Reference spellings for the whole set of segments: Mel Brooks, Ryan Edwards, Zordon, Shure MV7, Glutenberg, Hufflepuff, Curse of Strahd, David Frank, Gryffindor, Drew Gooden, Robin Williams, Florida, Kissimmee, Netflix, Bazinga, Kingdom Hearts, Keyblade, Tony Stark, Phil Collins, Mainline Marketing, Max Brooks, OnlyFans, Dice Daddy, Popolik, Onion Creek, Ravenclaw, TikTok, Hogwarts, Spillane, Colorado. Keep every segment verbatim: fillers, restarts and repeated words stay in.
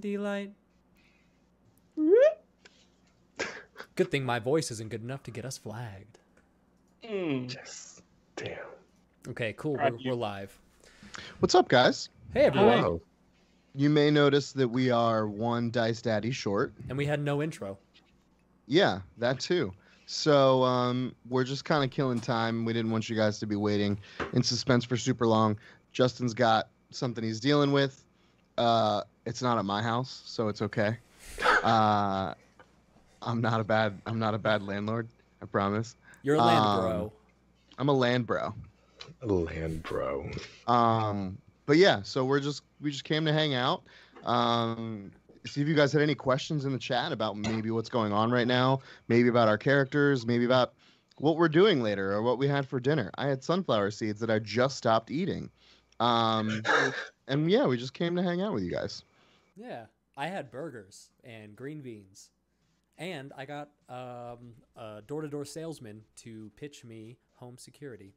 D-Light. Good thing my voice isn't good enough to get us flagged. Mm. Yes. Damn. Okay, cool. We're, we're live. What's up, guys? Hey, everyone. Hello. You may notice that we are one Dice Daddy short. And we had no intro. Yeah, that too. So um, we're just kind of killing time. We didn't want you guys to be waiting in suspense for super long. Justin's got something he's dealing with. Uh, it's not at my house, so it's okay. Uh, I'm not a bad. I'm not a bad landlord. I promise. You're a land um, bro. I'm a land bro. A land bro. Um, but yeah, so we're just we just came to hang out. Um, see if you guys had any questions in the chat about maybe what's going on right now, maybe about our characters, maybe about what we're doing later or what we had for dinner. I had sunflower seeds that I just stopped eating. Um, and yeah, we just came to hang out with you guys. Yeah, I had burgers and green beans. And I got um, a door-to-door salesman to pitch me home security.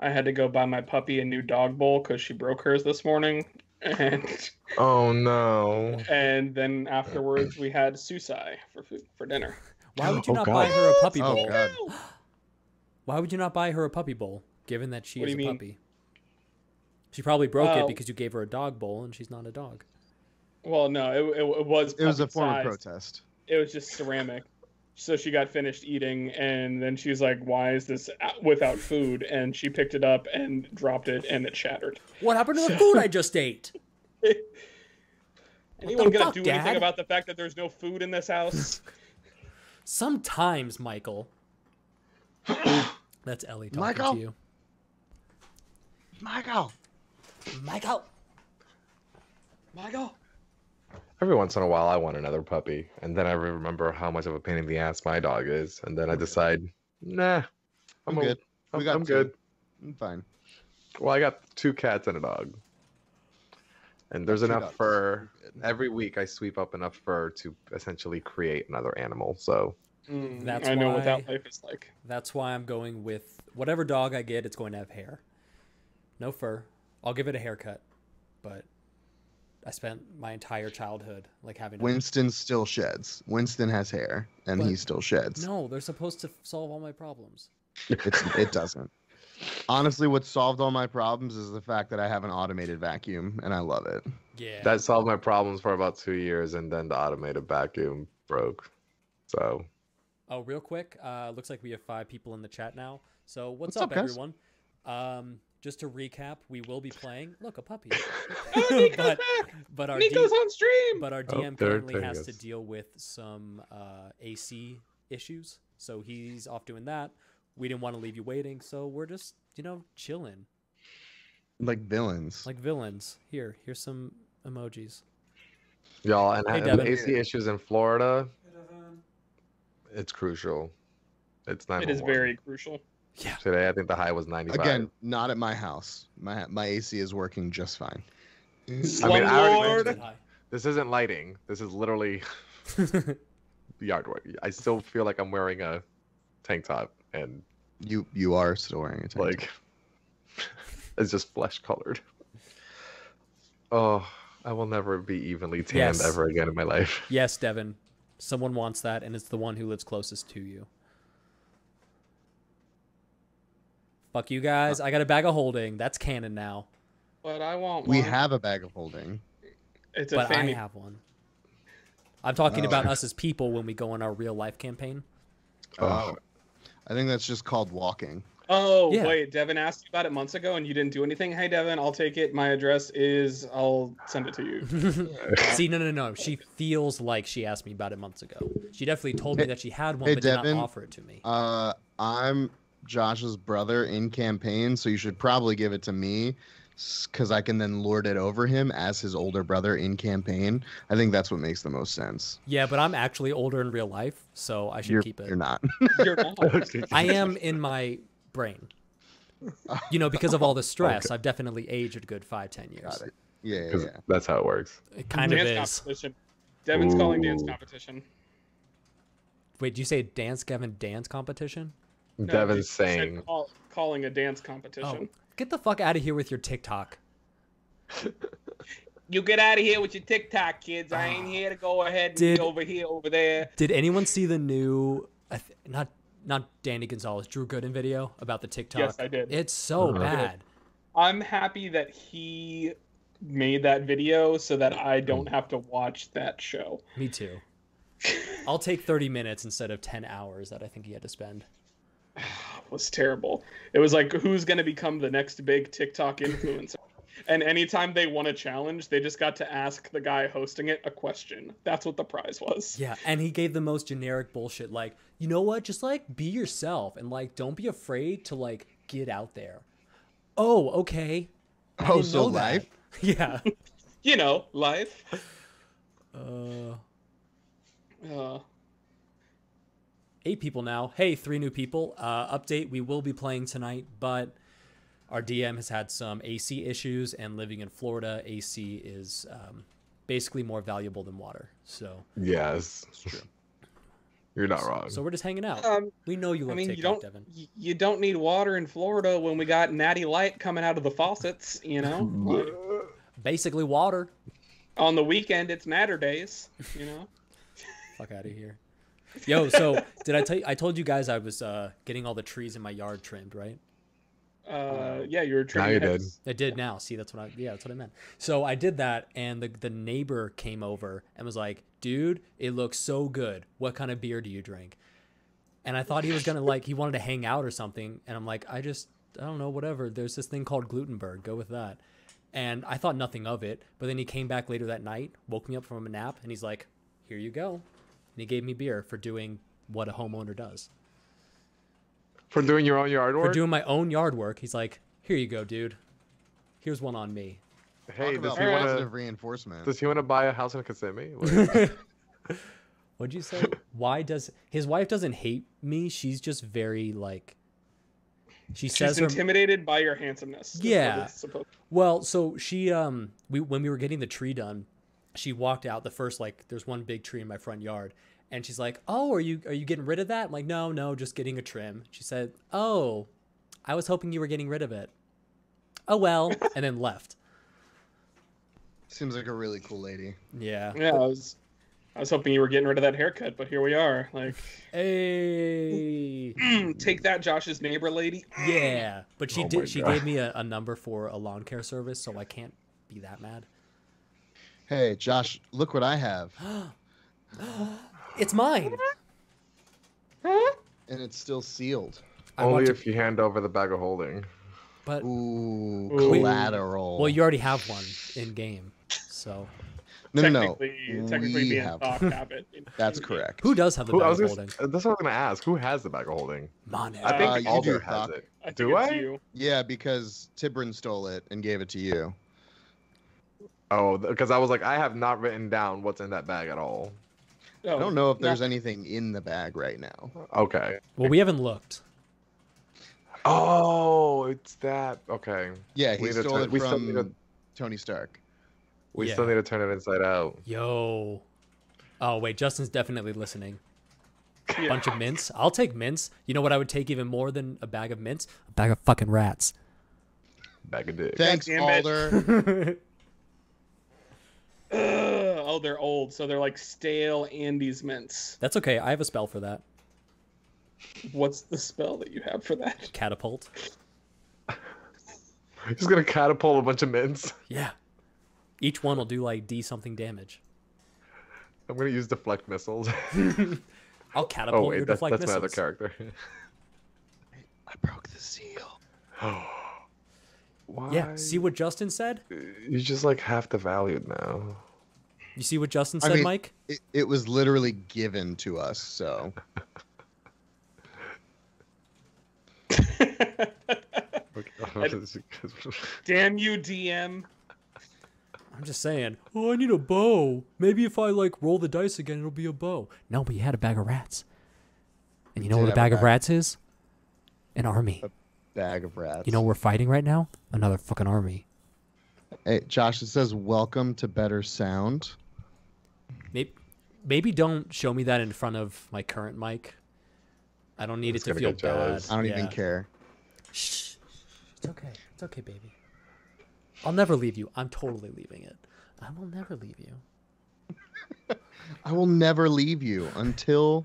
I had to go buy my puppy a new dog bowl because she broke hers this morning. And oh, no. And then afterwards, we had susai for food, for dinner. Why would you oh, not God. buy her a puppy bowl? Oh, God. Why would you not buy her a puppy bowl, given that she what is a mean? puppy? She probably broke uh, it because you gave her a dog bowl and she's not a dog. Well, no, it, it, it was It was a form of protest. It was just ceramic. So she got finished eating, and then she was like, why is this without food? And she picked it up and dropped it, and it shattered. What happened to so... the food I just ate? Anyone gonna do Dad? anything about the fact that there's no food in this house? Sometimes, Michael. That's Ellie talking Michael. to you. Michael. Michael. Michael. Every once in a while, I want another puppy, and then I remember how much of a pain in the ass my dog is, and then I decide, nah, I'm, I'm good. I'm, we got I'm good. I'm fine. Well, I got two cats and a dog, and there's two enough dogs. fur. Every week, I sweep up enough fur to essentially create another animal, so mm, that's I why, know what that life is like. That's why I'm going with whatever dog I get, it's going to have hair. No fur. I'll give it a haircut, but... I spent my entire childhood like having. Winston a... still sheds. Winston has hair, and but he still sheds. No, they're supposed to solve all my problems. It's, it doesn't. Honestly, what solved all my problems is the fact that I have an automated vacuum, and I love it. Yeah. That solved my problems for about two years, and then the automated vacuum broke. So. Oh, real quick. Uh, looks like we have five people in the chat now. So what's, what's up, up everyone? Um. Just to recap, we will be playing. Look, a puppy. Oh, Nico's but, back! But our Nico's D on stream! But our D M oh, currently has to deal with some uh, A C issues, so he's off doing that. We didn't want to leave you waiting, so we're just, you know, chilling. Like villains. Like villains. Here, here's some emojis. Y'all, and hey, the A C issues in Florida, it's crucial. It's not. It is very crucial. Yeah. Today, I think the high was ninety-five. Again, not at my house. My my A C is working just fine. Slum I mean, Lord. I already, this isn't lighting. This is literally yard work. I still feel like I'm wearing a tank top, and you you are still wearing a tank like, top. Like it's just flesh colored. Oh, I will never be evenly tanned yes. ever again in my life. Yes, Devin. Someone wants that, and it's the one who lives closest to you. Fuck you guys. I got a bag of holding. That's canon now. But I want one. We have a bag of holding. It's a But fanny. I have one. I'm talking oh. about us as people when we go on our real life campaign. Oh. oh. I think that's just called walking. Oh, yeah. Wait. Devin asked you about it months ago and you didn't do anything. Hey, Devin, I'll take it. My address is... I'll send it to you. See, no, no, no. She feels like she asked me about it months ago. She definitely told me hey, that she had one, hey, but Devin, did not offer it to me. Uh, I'm... Josh's brother in campaign, so you should probably give it to me because I can then lord it over him as his older brother in campaign. I think that's what makes the most sense. Yeah, but I'm actually older in real life, so I should you're, keep it. You're not. You're not. I am in my brain. You know, because of all the stress, okay. I've definitely aged a good five, ten years. Yeah, yeah, yeah. That's how it works. It kind dance of is. Competition. Devin's Ooh. calling dance competition. Wait, did you say dance, Kevin, dance competition? No, Devin's saying call, calling a dance competition. Oh, get the fuck out of here with your TikTok. You get out of here with your TikTok, kids. I ain't here to go ahead and did, be over here, over there. Did anyone see the new, not not Danny Gonzalez, Drew Gooden video about the TikTok? Yes, I did. It's so bad. I'm happy that he made that video so that I don't have to watch that show. Me too. I'll take thirty minutes instead of ten hours that I think he had to spend. It was terrible. It was like, who's going to become the next big TikTok influencer? And anytime they won a challenge, they just got to ask the guy hosting it a question. That's what the prize was. Yeah, and he gave the most generic bullshit. Like, you know what? Just, like, be yourself. And, like, don't be afraid to, like, get out there. Oh, okay. Oh, so life? Yeah. You know, life. Uh... Uh... Eight people now. Hey, three new people. Uh, update, we will be playing tonight, but... Our D M has had some A C issues, and living in Florida, A C is um, basically more valuable than water. So yes, it's true. You're not so, wrong. So we're just hanging out. Um, we know you. I mean, you don't. Devin. You don't need water in Florida when we got Natty Light coming out of the faucets. You know, basically water. On the weekend, it's Natter Days. You know, fuck out of here. Yo, so did I tell you? I told you guys I was uh, getting all the trees in my yard trimmed, right? Uh, yeah, you were trying. No, you did. I did now. See, that's what I. Yeah, that's what I meant. So I did that, and the the neighbor came over and was like, "Dude, it looks so good. What kind of beer do you drink?" And I thought he was gonna like he wanted to hang out or something. And I'm like, I just I don't know, whatever. There's this thing called Glutenberg. Go with that. And I thought nothing of it. But then he came back later that night, woke me up from a nap, and he's like, "Here you go." And he gave me beer for doing what a homeowner does. For doing your own yard work? For doing my own yard work. He's like, here you go, dude. Here's one on me. Hey, does he, wanna, reinforcement. does he want to buy a house in Kissimmee? What? What'd you say? Why does... His wife doesn't hate me. She's just very, like... She She's says intimidated her, by your handsomeness. Yeah. Well, so she... um, we when we were getting the tree done, she walked out the first, like, there's one big tree in my front yard. And she's like, oh, are you are you getting rid of that? I'm like, no, no, just getting a trim. She said, oh, I was hoping you were getting rid of it. Oh, well, and then left. Seems like a really cool lady. Yeah. Yeah, I was, I was hoping you were getting rid of that haircut, but here we are. Like, hey. Take that, Josh's neighbor lady. Yeah, but she, oh did, she gave me a, a number for a lawn care service, so I can't be that mad. Hey, Josh, look what I have. It's mine. And it's still sealed. I Only if to... you hand over the bag of holding. But Ooh, collateral. Well, you already have one in game. So no, no, no. Technically we have it. That's correct. Who does have the Who, bag of just, holding? That's what I'm going to ask. Who has the bag of holding? Monet. I think uh, Alder has it. I do I? You. Yeah, because Tibrin stole it and gave it to you. Oh, because I was like, I have not written down what's in that bag at all. No, I don't know if there's no. anything in the bag right now. Okay. Well, we haven't looked. Oh, it's that. Okay. Yeah, he we stole it we from still to... Tony Stark. We yeah. still need to turn it inside out. Yo. Oh, wait. Justin's definitely listening. Yeah. Bunch of mints. I'll take mints. You know what I would take even more than a bag of mints? A bag of fucking rats. Bag of dicks. Thanks, Alder. Ugh, oh, they're old, so they're like stale Andes mints. That's okay. I have a spell for that. What's the spell that you have for that? Catapult. He's gonna catapult a bunch of mints. Yeah. Each one will do like D something damage. I'm gonna use deflect missiles. I'll catapult oh, wait, your that, deflect that's missiles. That's my other character. I broke the seal. Oh. Why? Yeah, see what Justin said? You're just like half the value now. You see what Justin said, I mean, Mike? It, it was literally given to us, so. Damn you, D M. I'm just saying, oh, I need a bow. Maybe if I, like, roll the dice again, it'll be a bow. No, but you had a bag of rats. And you know Did what a bag, a bag of rats is? An army. A bag of rats. You know we're fighting right now? Another fucking army. Hey, Josh, it says welcome to better sound. Maybe, maybe don't show me that in front of my current mic. I don't need it to feel bad. I don't yeah. even care. Shh. It's okay. It's okay, baby. I'll never leave you. I'm totally leaving it. I will never leave you. I will never leave you until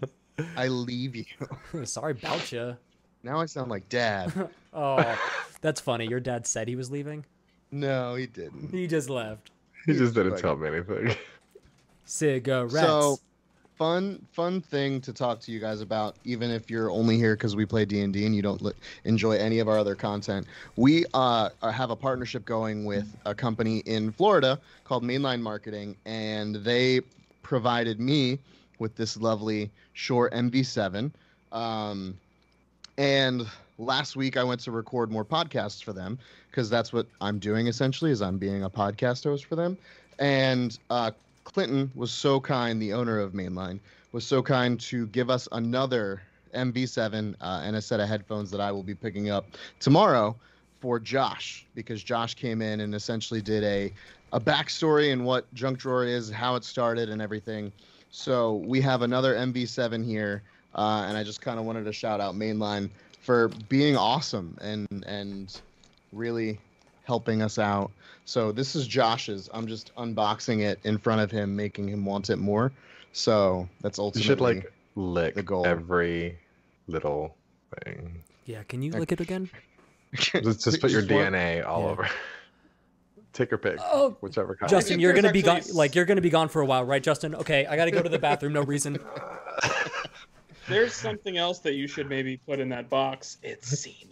I leave you. Sorry about you. Now I sound like Dad. Oh, that's funny. Your dad said he was leaving? No, he didn't. He just left. He, he just didn't like, tell me anything. Cigarettes. So, fun, fun thing to talk to you guys about, even if you're only here because we play D and D and you don't enjoy any of our other content. We uh, have a partnership going with a company in Florida called Mainline Marketing, and they provided me with this lovely Shure M V seven. Um, and last week I went to record more podcasts for them because that's what I'm doing essentially, is I'm being a podcast host for them. And uh, Clinton was so kind, the owner of Mainline, was so kind to give us another M V seven uh, and a set of headphones that I will be picking up tomorrow for Josh, because Josh came in and essentially did a, a backstory and what Junk Drawer is, how it started and everything. So we have another M V seven here, uh, and I just kind of wanted to shout out Mainline for being awesome and and really helping us out. So this is Josh's. I'm just unboxing it in front of him, making him want it more. So that's ultimately the goal. You should, like, lick the goal. Every little thing. Yeah, can you I, lick it again? Let's just put your just D N A work. all yeah. over. Take your pick, oh, whichever kind. Justin, you're gonna be gone. Like you're gonna be gone for a while, right, Justin? Okay, I gotta go to the bathroom. No reason. There's something else that you should maybe put in that box. It's semen.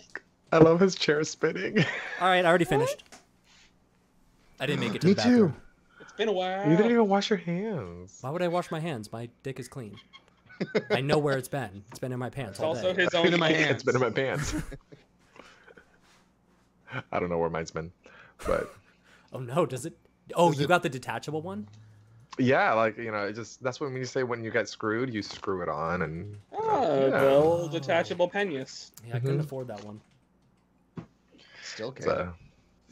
I love his chair spinning. All right, I already finished. I didn't make it to the bathroom. Me too. It's been a while. You didn't even wash your hands. Why would I wash my hands? My dick is clean. I know where it's been. It's been in my pants. It's all also day. his own. It's been in my hands. It's been in my pants. I don't know where mine's been, but. Oh no! Does it? Oh, Does you it... got the detachable one. Yeah, like you know, it just that's what when you say when you get screwed, you screw it on and. Oh, yeah. the old detachable penis. Yeah, I couldn't mm-hmm. afford that one. Still can. So.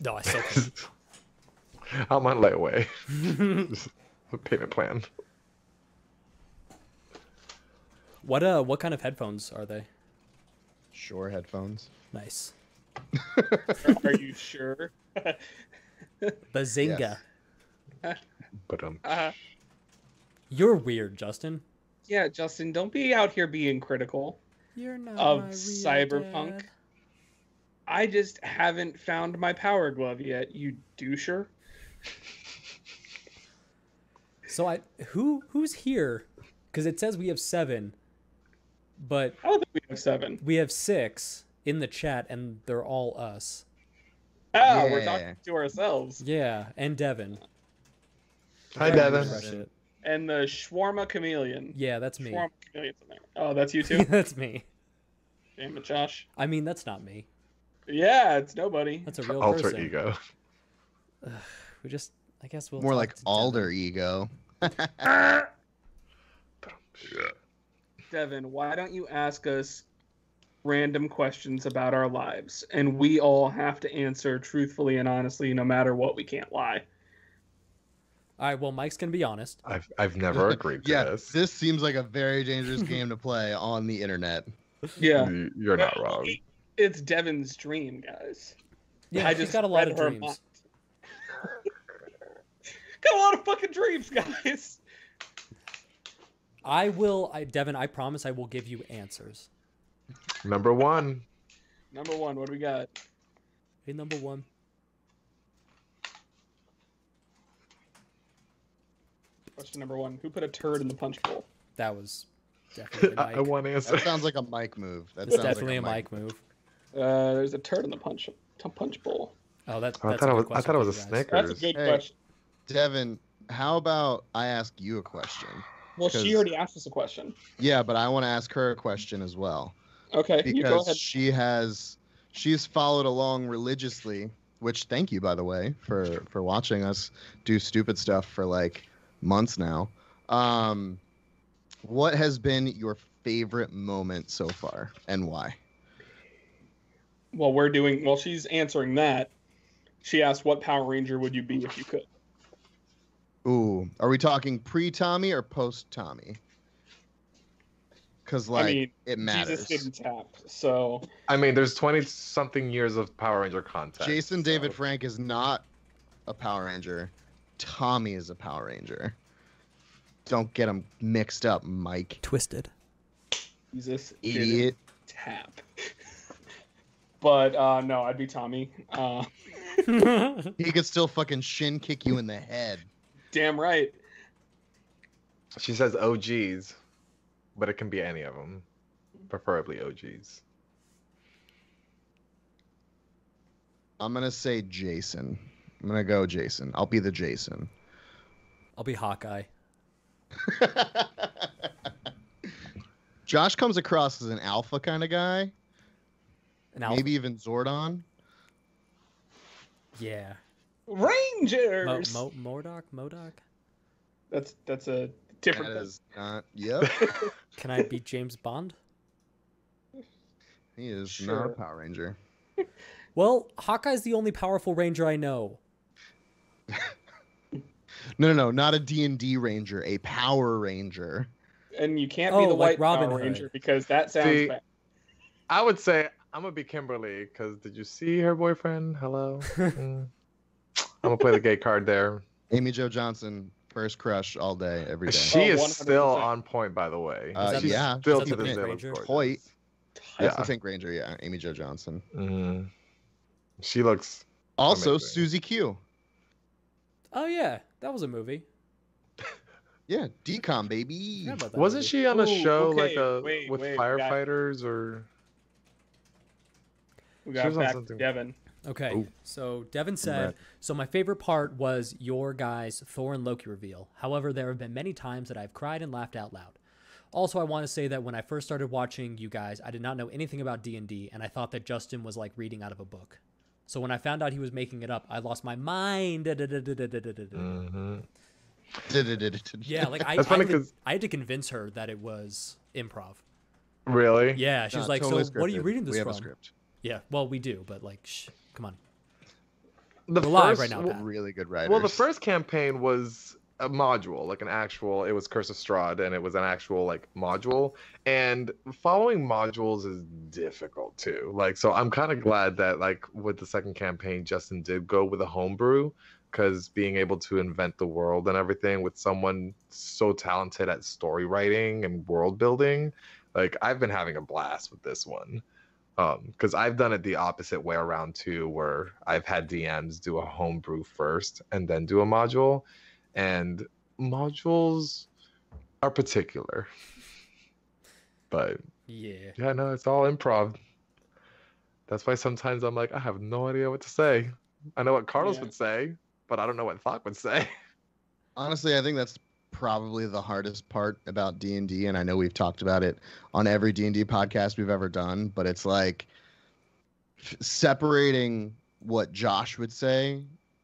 No, I still can. I'm on layaway. Payment plan. What uh? What kind of headphones are they? Shure headphones. Nice. Are you sure? Bazinga. Yes. But um, uh, you're weird, Justin. Yeah, Justin, don't be out here being critical you're not of cyberpunk. Dad. I just haven't found my power glove yet, you doucher. So I who who's here? Because it says we have seven, but I don't think we have seven. We have six in the chat, and they're all us. Oh, yeah. We're talking to ourselves. Yeah, and Devin. Hi, Devin. And the shawarma chameleon. Yeah, that's me. Shawarma chameleon's in there. Oh, that's you too? That's me. Damn it, Josh. I mean, that's not me. Yeah, it's nobody. That's a real alter person. Ego. Ugh, we just, I guess we'll... More like alter Devin. Ego. Devin, why don't you ask us random questions about our lives, and we all have to answer truthfully and honestly, no matter what. We can't lie. All right, well, Mike's gonna be honest. I've, I've never agreed to yeah, this. This seems like a very dangerous game to play on the internet. Yeah. You're not wrong. It's Devin's dream, guys. Yeah, I just got a lot of dreams. Got a lot of fucking dreams, guys. I will, I, Devin, I promise I will give you answers. Number one. Number one, what do we got? Hey, number one. Question number one. Who put a turd in the punch bowl? That was definitely Mike. I, I want to answer. That sounds like a Mike move. That's definitely like a Mike move. Uh, there's a turd in the punch punch bowl. Oh, that's, that's I thought a good it was, I thought it was a Snickers. That's a good hey, question. Devin, how about I ask you a question? Well, she already asked us a question. Yeah, but I want to ask her a question as well. Okay, because you go ahead. she has she's followed along religiously, which thank you by the way for for watching us do stupid stuff for like months now. Um, what has been your favorite moment so far, and why? Well, we're doing well. She's answering that. She asked, "What Power Ranger would you be if you could?" Ooh, are we talking pre-Tommy or post-Tommy? Because, like, I mean, it matters. Jesus didn't tap, so... I mean, there's twenty-something years of Power Ranger content. Jason so. David Frank is not a Power Ranger. Tommy is a Power Ranger. Don't get them mixed up, Mike. Twisted. Jesus. Idiot. Tap. But, uh, no, I'd be Tommy. Uh... he could still fucking shin kick you in the head. Damn right. She says O Gs, but it can be any of them. Preferably O Gs. I'm going to say Jason. I'm going to go Jason. I'll be the Jason. I'll be Hawkeye. Josh comes across as an alpha kind of guy. An alpha? Maybe even Zordon. Yeah. Rangers. Mo- Mo- Modok. Modok. That's that's a different. That is not. Yep. Can I be James Bond? He is sure. Not a Power Ranger. Well, Hawkeye's the only powerful Ranger I know. No, no, no, not a D and D Ranger, a Power Ranger. And you can't oh, be the like White Robin Power Hood. Ranger because that sounds see, bad. I would say I'm going to be Kimberly because did you see her boyfriend? Hello? Mm. I'm going to play the gay card there. Amy Jo Johnson, first crush all day, every day. She oh, is one hundred percent. Still on point, by the way. Uh, She's yeah. still to the Ranger. Hoyt. That's yeah. the Pink Ranger, yeah. Amy Jo Johnson. Mm. She looks also amazing. Susie Q. Oh, yeah. That was a movie. Yeah, D COM, baby. Wasn't movie. She on a Ooh, show okay. like a wait, with wait, firefighters we got... or? We got back to Devin. Okay, Ooh. So Devin said, right. So my favorite part was your guys' Thor and Loki reveal. However, there have been many times that I've cried and laughed out loud. Also, I want to say that when I first started watching you guys, I did not know anything about D and D, and I thought that Justin was like reading out of a book. So when I found out he was making it up, I lost my mind. Mm-hmm. Yeah, like I, I, had to, I had to convince her that it was improv. Really? Yeah, she no, was like, totally so scripted. What are you reading this we from? Have a script. Yeah, well, we do, but like, shh, come on. The We're first, live right now, Pat. Really good writers. Well, the first campaign was a module, like an actual, it was Curse of Strahd, and it was an actual like module. And following modules is difficult too. Like, so I'm kind of glad that like with the second campaign, Justin did go with a homebrew. Because being able to invent the world and everything with someone so talented at story writing and world building, like I've been having a blast with this one. Because um, I've done it the opposite way around too, where I've had D Ms do a homebrew first and then do a module. And modules are particular. But yeah, yeah, no, it's all improv. That's why sometimes I'm like, I have no idea what to say. I know what Carlos yeah. would say. But I don't know what Thok would say. Honestly, I think that's probably the hardest part about D and D, and I know we've talked about it on every D and D podcast we've ever done, but it's like separating what Josh would say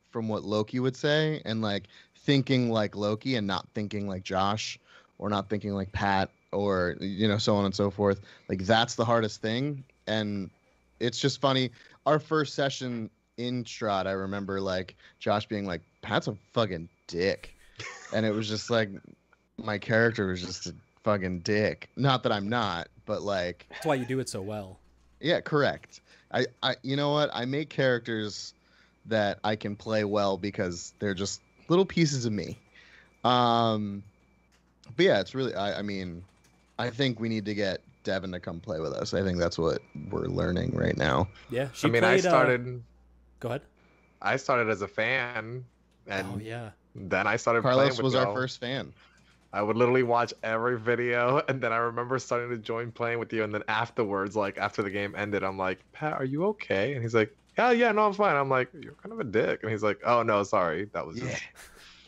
from what Loki would say and like thinking like Loki and not thinking like Josh or not thinking like Pat or, you know, so on and so forth. Like that's the hardest thing. And it's just funny. Our first session in Strahd, I remember like Josh being like, Pat's a fucking dick. And it was just like, my character was just a fucking dick. Not that I'm not, but like. That's why you do it so well. Yeah, correct. I, I, you know what? I make characters that I can play well because they're just little pieces of me. Um, but yeah, it's really, I, I mean, I think we need to get Devin to come play with us. I think that's what we're learning right now. Yeah. She I mean, played, I started. Uh... Go ahead. I started as a fan, and oh, yeah. then I started Carlos playing with was y'all. Our first fan. I would literally watch every video, and then I remember starting to join playing with you, and then afterwards, like, after the game ended, I'm like, Pat, are you okay? And he's like, yeah, yeah, no, I'm fine. I'm like, you're kind of a dick. And he's like, oh, no, sorry. That was just...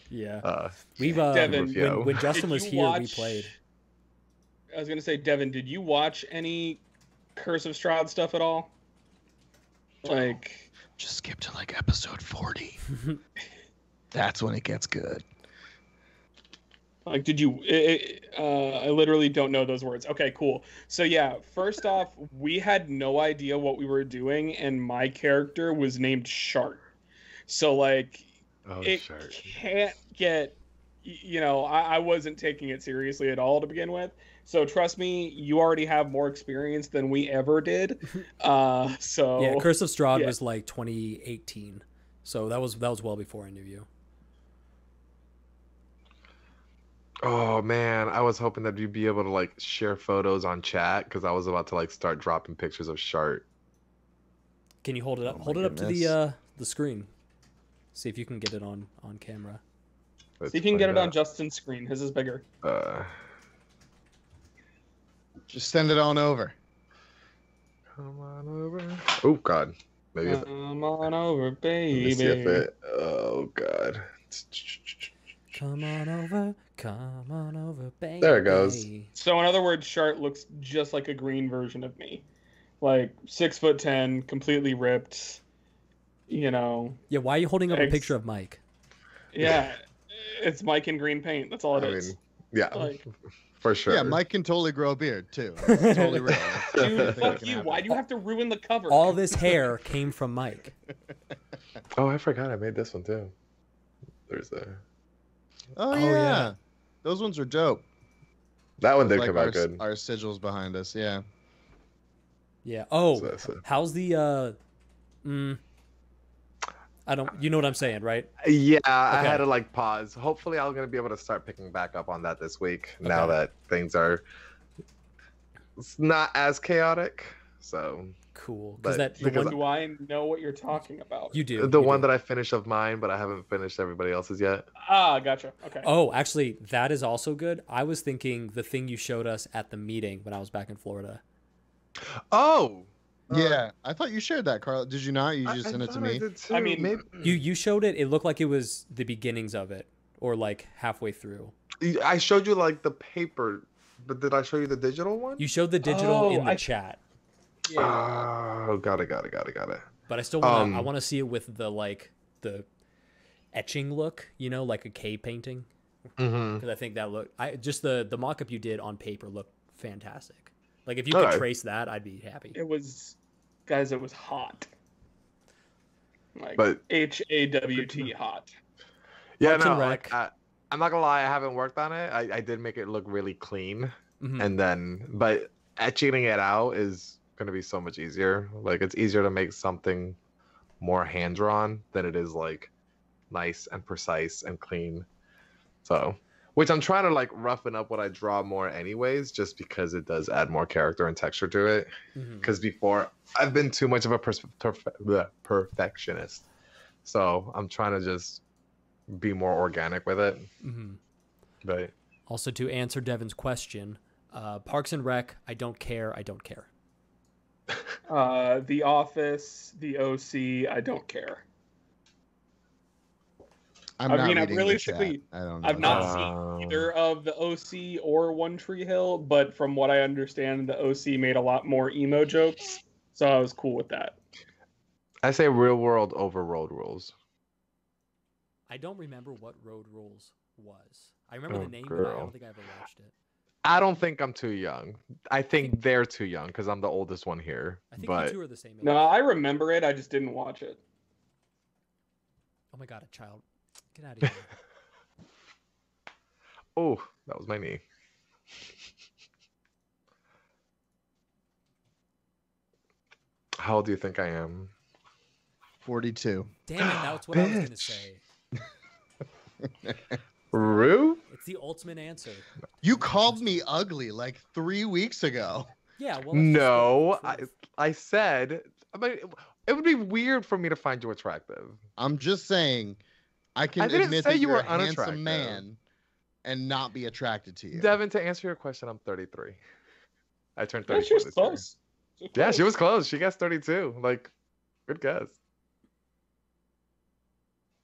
Yeah. Uh, We've, uh, Devin, when, when Justin was here, watch... we played. I was going to say, Devin, did you watch any Curse of Strahd stuff at all? Like... Oh. Just skip to like episode forty. That's when it gets good. Like, did you? It, it, uh, I literally don't know those words. Okay, cool. So yeah, first off, we had no idea what we were doing, and my character was named Shark. So like, oh, it Shark. Can't get. You know, I, I wasn't taking it seriously at all to begin with. So trust me, you already have more experience than we ever did. Uh, so yeah, Curse of Strahd yeah. was like twenty eighteen, so that was that was well before I knew you. Oh man, I was hoping that you'd be able to like share photos on chat because I was about to like start dropping pictures of Shart. Can you hold it up? Oh, hold it up to the uh, the screen. See if you can get it on on camera. Let's see if you can get it out on Justin's screen. His is bigger. Uh, Just send it on over. Come on over. Oh God. Maybe Come on over, baby. Let me see if it, oh God. Come on over, come on over, baby. There it goes. So in other words, Shart looks just like a green version of me. Like six foot ten, completely ripped. You know. Yeah, why are you holding up a picture of Mike? Yeah. It's Mike in green paint. That's all it I is. Mean, yeah. Like, for sure. Yeah, Mike can totally grow a beard too. It's totally real. Dude, fuck you. Why do you have to ruin the cover? All this hair came from Mike. Oh, I forgot I made this one too. There's a Oh, oh yeah. yeah. Those ones are dope. That one did like come our, out good. Our sigils behind us, yeah. Yeah. Oh, so, so. how's the uh mm, I don't you know what I'm saying, right? Yeah, okay. I had to like pause. Hopefully I'm gonna be able to start picking back up on that this week okay. now that things are it's not as chaotic. So cool. But that, because one, do I know what you're talking about? You do. The you one do. that I finished of mine, but I haven't finished everybody else's yet. Ah, gotcha. Okay. Oh, actually, that is also good. I was thinking the thing you showed us at the meeting when I was back in Florida. Oh. Yeah, uh, I thought you shared that, Carl. Did you not? You just I, sent I it to me. I, I mean, maybe. you you showed it. It looked like it was the beginnings of it, or like halfway through. I showed you like the paper, but did I show you the digital one? You showed the digital oh, in the I, chat. Yeah. Oh, got it, got it, got it, got it. But I still want. Um, I want to see it with the like the etching look, you know, like a K painting. Because mm-hmm. I think that look. I just the the mock-up you did on paper looked fantastic. Like if you could right. trace that, I'd be happy. It was, guys, it was hot. Like but, H A W T hot. Yeah, Parks no, like, I, I'm not gonna lie. I haven't worked on it. I, I did make it look really clean, mm-hmm. and then but etching it out is. Gonna be so much easier. Like it's easier to make something more hand drawn than it is like nice and precise and clean. So, which I'm trying to like roughen up what I draw more anyways, just because it does add more character and texture to it. Because mm-hmm. before I've been too much of a pers- perf- perfectionist, so I'm trying to just be more organic with it. Mm-hmm. But also to answer Devin's question, uh, Parks and Rec, I don't care. I don't care. Uh, The Office, The O C, I don't care. I'm I not mean, I'm realistically, I don't know. I've not uh... seen either of The O C or One Tree Hill, but from what I understand, The O C made a lot more emo jokes, so I was cool with that. I say real world over road rules. I don't remember what Road Rules was. I remember oh, the name, girl. but I don't think I ever watched it. I don't think I'm too young. I think they're too young because I'm the oldest one here. I think but... you two are the same age. No, I remember it. I just didn't watch it. Oh my God, a child. Get out of here. Oh, that was my knee. How old do you think I am? forty-two. Damn it, that's what I was going to say. Rue? It's the ultimate answer. You called me ugly like three weeks ago. Yeah. Well, no, I I said I mean, it would be weird for me to find you attractive. I'm just saying, I can I didn't admit say that you you're were a handsome man and not be attracted to you. Devin, to answer your question, I'm thirty-three. I turned thirty-two. Yeah, she was close. She was yeah, close. she was close. She guessed thirty-two. Like, good guess.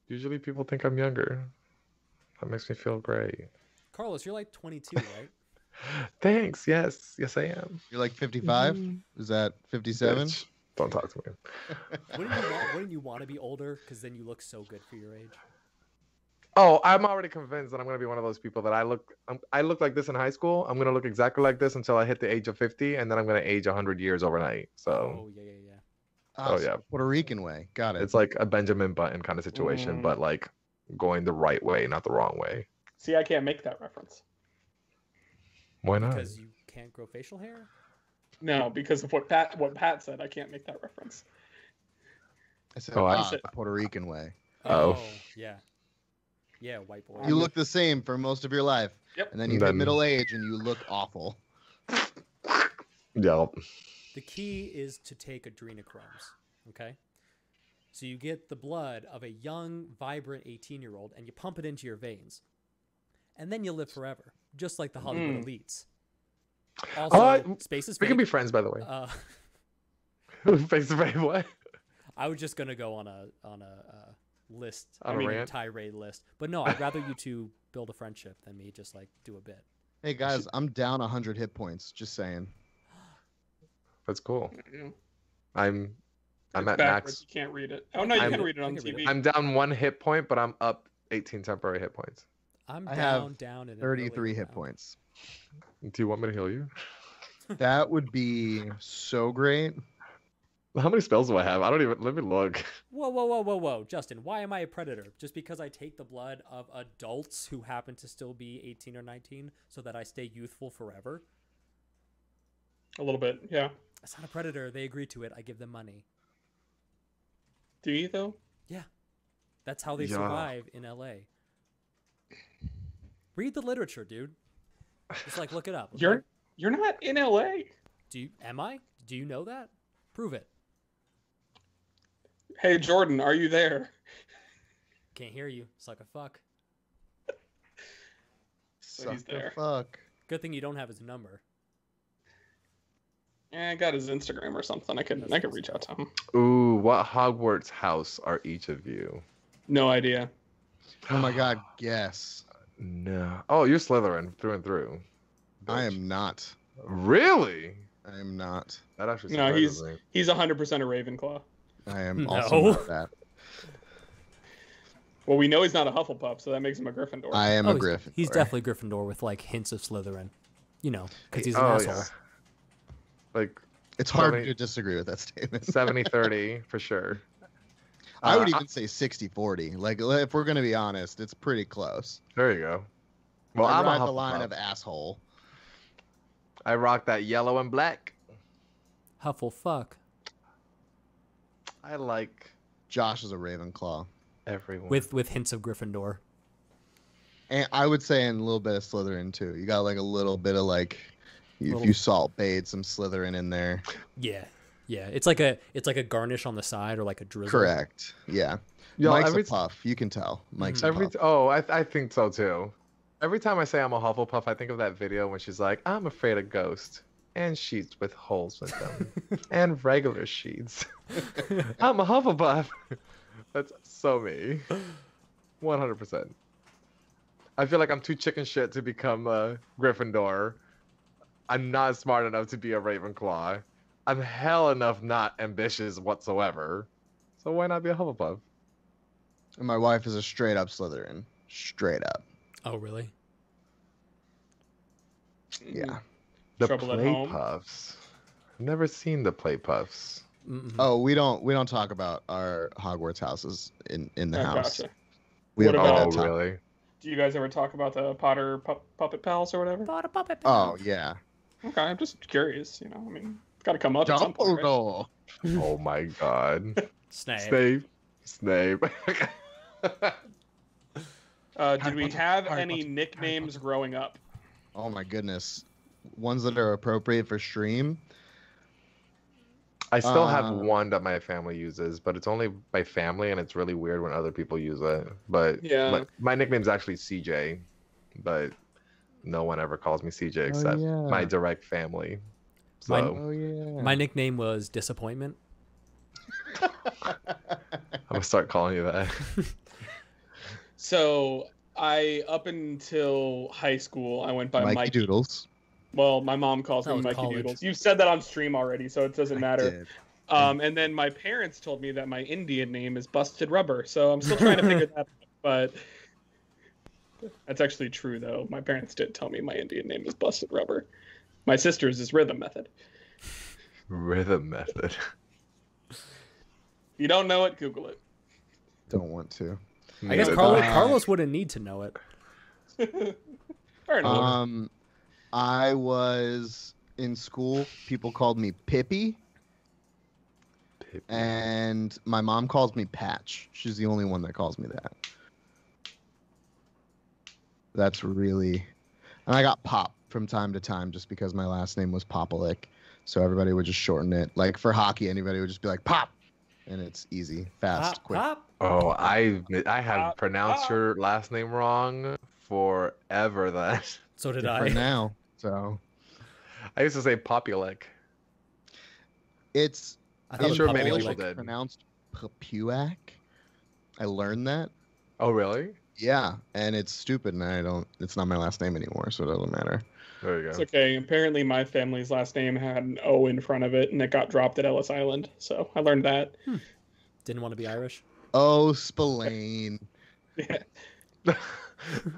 Usually, people think I'm younger. That makes me feel great. Carlos, you're like twenty-two, right? Thanks. Yes. Yes, I am. You're like fifty-five? Mm-hmm. Is that fifty-seven? Bitch, don't talk to me. Wouldn't you want, wouldn't you want to be older? Because then you look so good for your age. Oh, I'm already convinced that I'm going to be one of those people that I look I'm, I look like this in high school. I'm going to look exactly like this until I hit the age of fifty, and then I'm going to age one hundred years overnight. So. Oh, yeah, yeah, yeah. Oh, oh yeah. Puerto Rican way. Got it. It's like a Benjamin Button kind of situation, mm. but like. Going the right way, not the wrong way. See, I can't make that reference. Why not? Because you can't grow facial hair? No, because of what Pat what Pat said, I can't make that reference. I said, oh, I said Puerto Rican way. Oh, oh yeah. Yeah, white boy. You look the same for most of your life. Yep. And then you hit middle age and you look awful. Yeah. The key is to take adrenochromes, okay? So you get the blood of a young, vibrant eighteen-year-old and you pump it into your veins. And then you live forever, just like the Hollywood mm. elites. Also, uh, space is fake. We can be friends, by the way. Uh, face to face, what? I was just going to go on a on a uh, list, on I mean, a tirade list. But no, I'd rather you two build a friendship than me just like do a bit. Hey, guys, I'm down one hundred hit points. Just saying. That's cool. I'm I'm at max. You can't read it. Oh, no, you I'm, can read it on T V. It. I'm down one hit point, but I'm up eighteen temporary hit points. I'm I down, have down at thirty-three hit points. Do you want me to heal you? That would be so great. How many spells do I have? I don't even... Let me look. Whoa, whoa, whoa, whoa, whoa. Justin, why am I a predator? Just because I take the blood of adults who happen to still be eighteen or nineteen so that I stay youthful forever? A little bit, yeah. That's not a predator. They agree to it. I give them money. Do you, though? Yeah. That's how they yeah. survive in L A Read the literature, dude. Just, like, look it up. Okay? You're you're not in L A Do you, am I? Do you know that? Prove it. Hey, Jordan, are you there? Can't hear you. Suck a fuck. Suck he's there. A fuck. Good thing you don't have his number. Yeah, I got his Instagram or something. I could That's I could reach out to him. Ooh, what Hogwarts house are each of you? No idea. Oh my god, guess. No. Oh, you're Slytherin through and through. Bitch. I am not. Really? I am not. That actually. No, he's me. he's one hundred percent a Ravenclaw. I am also no. not that. Well, we know he's not a Hufflepuff, so that makes him a Gryffindor. I am oh, a Gryffindor. He's, he's definitely Gryffindor with like hints of Slytherin, you know, because he's an oh, asshole. Yeah. Like, it's hard seventy, to disagree with that statement. seventy thirty for sure. I would even uh, say sixty forty. Like, if we're going to be honest, it's pretty close. There you go. Well, I I'm on the line of asshole. I rock that yellow and black. Hufflefuck. I like. Josh is a Ravenclaw. Everyone. With with hints of Gryffindor. And I would say in a little bit of Slytherin too. You got like a little bit of like, little... if you salt bait some Slytherin in there. Yeah. Yeah, it's like a it's like a garnish on the side or like a drizzle. Correct. Yeah, Yo, Mike's every a puff. You can tell Mike's every a puff. Oh, I I think so too. Every time I say I'm a Hufflepuff, I think of that video when she's like, "I'm afraid of ghosts and sheets with holes with them, and regular sheets." I'm a Hufflepuff. That's so me, one hundred percent. I feel like I'm too chicken shit to become a Gryffindor. I'm not smart enough to be a Ravenclaw. I'm hell enough not ambitious whatsoever. So why not be a Hufflepuff? And my wife is a straight up Slytherin. Straight up. Oh, really? Yeah. The Trouble Play at Home? Puffs. I've never seen the Play Puffs. Mm-hmm. Oh, we don't we don't talk about our Hogwarts houses in, in the oh, house. Gotcha. We what about, oh, really? Do you guys ever talk about the Potter pu Puppet Palace or whatever? Potter Puppet Palace. Oh, yeah. Okay, I'm just curious, you know, I mean... Gotta come up. At some point, right? Oh my god. Snape. Snape. Snape. uh, did we have any nicknames growing up? Oh my goodness. Ones that are appropriate for stream. I still uh, have one that my family uses, but it's only my family and it's really weird when other people use it. But yeah. my, my nickname's actually C J, but no one ever calls me C J except oh, yeah. my direct family. So. My, oh, yeah. my nickname was Disappointment. I'm going to start calling you that. So I, up until high school, I went by Mikey, Mikey. Doodles. Well, my mom calls me Mikey college. Doodles. You've said that on stream already, so it doesn't matter. Um, and then my parents told me that my Indian name is Busted Rubber. So I'm still trying to figure that out. But that's actually true, though. My parents did tell me my Indian name is Busted Rubber. My sister's is Rhythm Method. Rhythm Method. You don't know it, Google it. Don't want to. I no, guess Carlos, Carlos wouldn't need to know it. Fair enough. Um, I was in school. People called me Pippi. Pippi. And my mom calls me Patch. She's the only one that calls me that. that's really... And I got Pop from time to time just because my last name was Popolik. So everybody would just shorten it. Like for hockey, anybody would just be like, Pop! And it's easy, fast, pop, quick. Pop. Oh, I I have pop, pronounced pop. Your last name wrong forever then. So did I. For now. So I used to say Popolik. It's I'm sure many people did. Pronounced Papuak. I learned that. Oh really? Yeah, and it's stupid, and I don't. It's not my last name anymore, so it doesn't matter. There you go. It's okay. Apparently, my family's last name had an O in front of it, and it got dropped at Ellis Island. So I learned that. Hmm. Didn't want to be Irish. Oh, Spillane. Yeah. I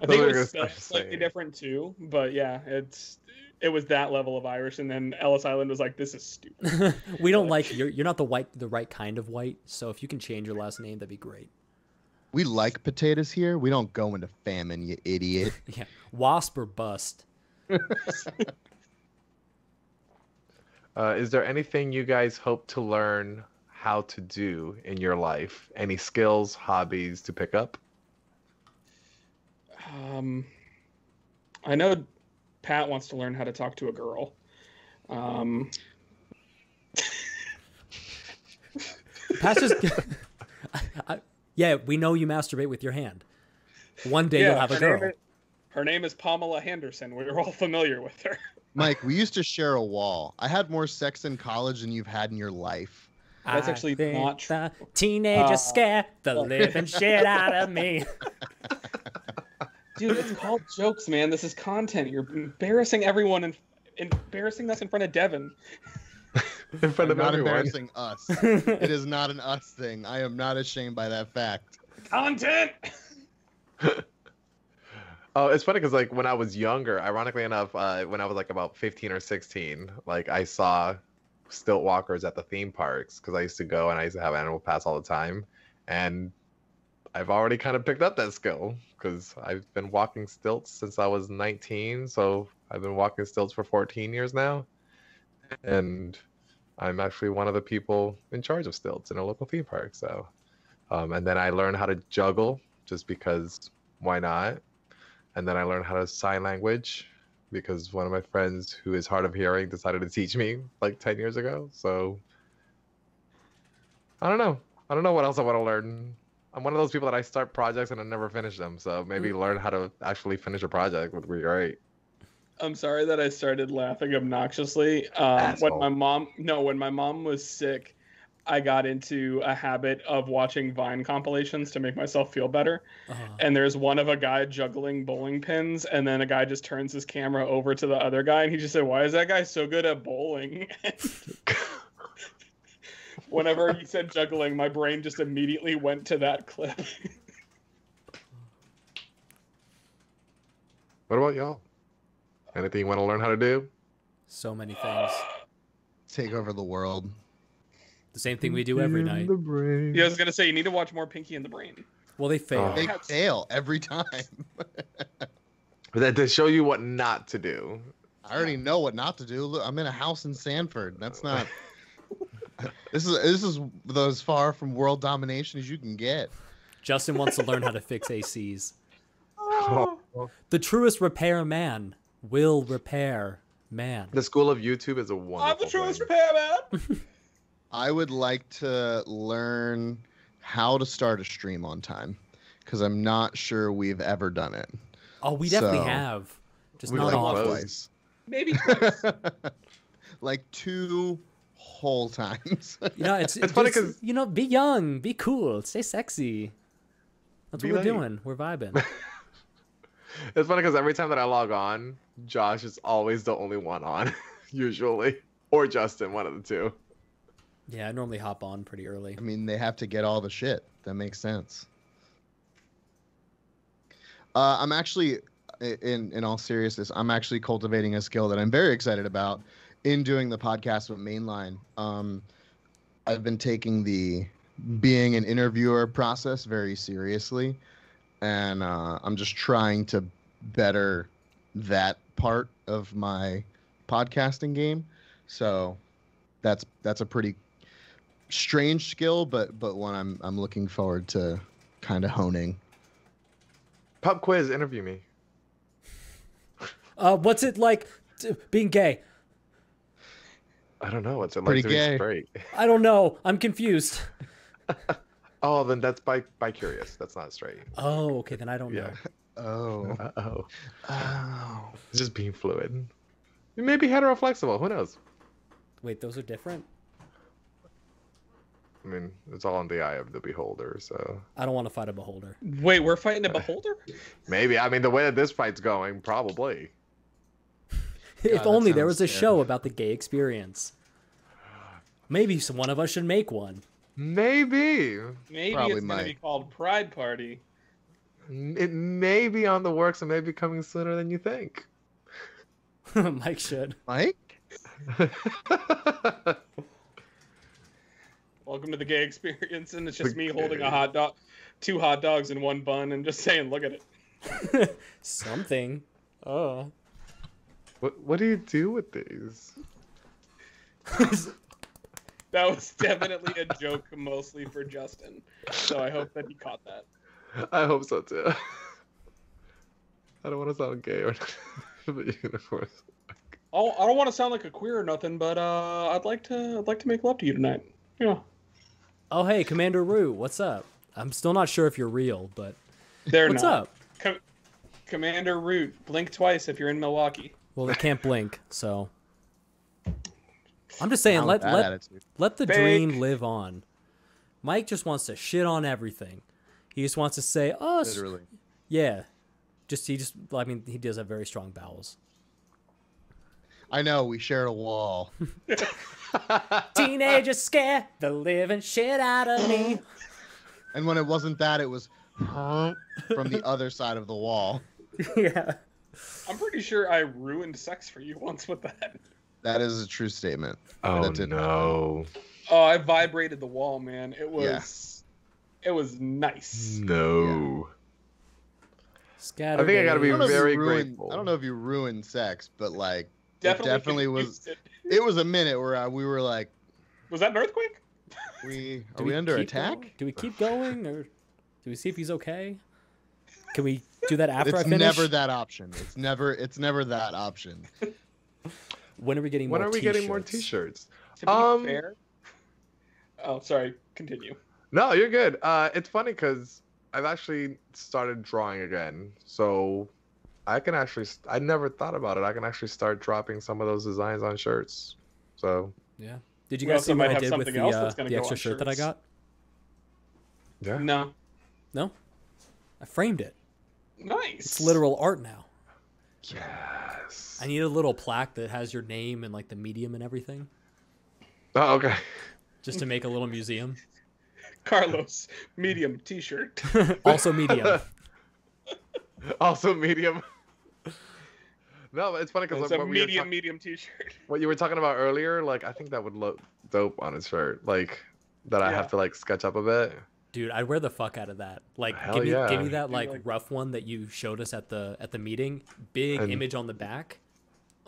think it was slightly different too, but yeah, it's it was that level of Irish, and then Ellis Island was like, "This is stupid. we don't like you're you're not the white the right kind of white. So if you can change your last name, that'd be great." We like potatoes here. We don't go into famine, you idiot. Yeah. Wasp or bust. uh, is there anything you guys hope to learn how to do in your life? Any skills, hobbies to pick up? Um, I know Pat wants to learn how to talk to a girl. Um... Pat's just... I, I... Yeah, we know you masturbate with your hand. One day yeah, you'll have a girl. Name is, her name is Pamela Henderson. We're all familiar with her. Mike, we used to share a wall. I had more sex in college than you've had in your life. That's I actually not true. The teenagers uh, scare the living shit out of me. Dude, it's called jokes, man. This is content. You're embarrassing everyone and embarrassing us in front of Devin. In front of not everyone. Embarrassing us. It is not an us thing. I am not ashamed by that fact. Content. Oh, it's funny because like when I was younger, ironically enough, uh, when I was like about fifteen or sixteen, like I saw stilt walkers at the theme parks because I used to go and I used to have Animal Pass all the time, and I've already kind of picked up that skill because I've been walking stilts since I was nineteen, so I've been walking stilts for fourteen years now. And I'm actually one of the people in charge of stilts in a local theme park. So, um, and then I learned how to juggle just because why not? And then I learned how to sign language because one of my friends who is hard of hearing decided to teach me like ten years ago. So I don't know. I don't know what else I want to learn. I'm one of those people that I start projects and I never finish them. So maybe mm-hmm. learn how to actually finish a project would be great. I'm sorry that I started laughing obnoxiously. Um, when my mom, no, when my mom was sick, I got into a habit of watching Vine compilations to make myself feel better. Uh-huh. And there's one of a guy juggling bowling pins, and then a guy just turns his camera over to the other guy, and he just said, "Why is that guy so good at bowling?" Whenever he said juggling, my brain just immediately went to that clip. What about y'all? Anything you want to learn how to do? So many things. Take over the world. The same thing we do every night. Yeah, I was going to say, you need to watch more Pinky and the Brain. Well, they fail. Oh. They fail every time. That to show you what not to do. I already know what not to do. Look, I'm in a house in Sanford. That's not... this is this is as far from world domination as you can get. Justin wants to learn how to fix A Cs. Oh. The truest repair man. Will repair man. The school of YouTube is a wonderful. I'm the truest repair man. I would like to learn how to start a stream on time because I'm not sure we've ever done it. Oh, we definitely so, have. Just not like all twice. Maybe twice. Like two whole times. You know, it's, it's just, funny because you know, be young, be cool, stay sexy. That's what we're like... doing. We're vibing. It's funny because every time that I log on, Josh is always the only one on, usually. Or Justin, one of the two. Yeah, I normally hop on pretty early. I mean, they have to get all the shit. That makes sense. Uh, I'm actually, in, in all seriousness, I'm actually cultivating a skill that I'm very excited about in doing the podcast with Mainline. Um, I've been taking the being an interviewer process very seriously. And uh, I'm just trying to better that part of my podcasting game. So that's that's a pretty strange skill, but but one I'm I'm looking forward to kind of honing. Pop quiz, interview me. Uh, what's it like t being gay? I don't know. What's it like to be straight? I don't know. I'm confused. Oh, then that's bi bi-curious. That's not straight. Oh, okay. Then I don't yeah. know. Oh. Uh oh. Oh. It's just being fluid. It may be heteroflexible. Who knows? Wait, those are different? I mean, it's all in the eye of the beholder, so... I don't want to fight a beholder. Wait, we're fighting a beholder? Maybe. I mean, the way that this fight's going, probably. God, if only there was a scary. show about the gay experience. Maybe some one of us should make one. Maybe. Maybe probably it's going to be called Pride Party. It may be on the works and may be coming sooner than you think. Mike should. Mike? Welcome to the gay experience, and it's just me holding a hot dog, two hot dogs and one bun, and just saying, "Look at it." Something. Oh. What What do you do with these? That was definitely a joke, mostly for Justin. So I hope that he caught that. I hope so too. I don't want to sound gay or but unicorns. Oh, I don't want to sound like a queer or nothing, but uh, I'd like to. I'd like to make love to you tonight. Yeah. Oh, hey, Commander Rue, what's up? I'm still not sure if you're real, but They're what's not. up? Com Commander Rue, blink twice if you're in Milwaukee. Well, they can't blink, so I'm just saying, let let, let the Bake. dream live on. Mike just wants to shit on everything. He just wants to say, "Oh, literally, yeah." Just he just, I mean, he does have very strong bowels. I know, we share a wall. Teenagers scare the living shit out of me. And when it wasn't that, it was from the other side of the wall. Yeah. I'm pretty sure I ruined sex for you once with that. That is a true statement. Oh, that did no. Happen. Oh, I vibrated the wall, man. It was, yeah. it was nice. No. Yeah. Scattered. I think I gotta be very grateful. I don't know if you ruined sex, but like, Definitely, it definitely was. It. it was a minute where I, we were like, "Was that an earthquake? We are we, we under attack? Going? Do we keep going, or do we see if he's okay? Can we do that after it's I finish? It's never that option. It's never. It's never that option. When are we getting? When more are we getting more T-shirts? To be um, fair. Oh, sorry. Continue. No, you're good. Uh, it's funny because I've actually started drawing again, so. I can actually, I never thought about it. I can actually start dropping some of those designs on shirts. So, yeah. Did you guys see what I did with the, uh, the extra shirt that I got? Yeah. No. No? I framed it. Nice. It's literal art now. Yes. I need a little plaque that has your name and like the medium and everything. Oh, okay. Just to make a little museum. Carlos, medium t-shirt. Also medium. Also medium. No, it's funny because it's a medium, we medium T-shirt. What you were talking about earlier, like I think that would look dope on his shirt. Like that, yeah. I have to like sketch up a bit. Dude, I'd wear the fuck out of that. Like, Hell give me, yeah. give me that like, like rough one that you showed us at the at the meeting. Big and image on the back.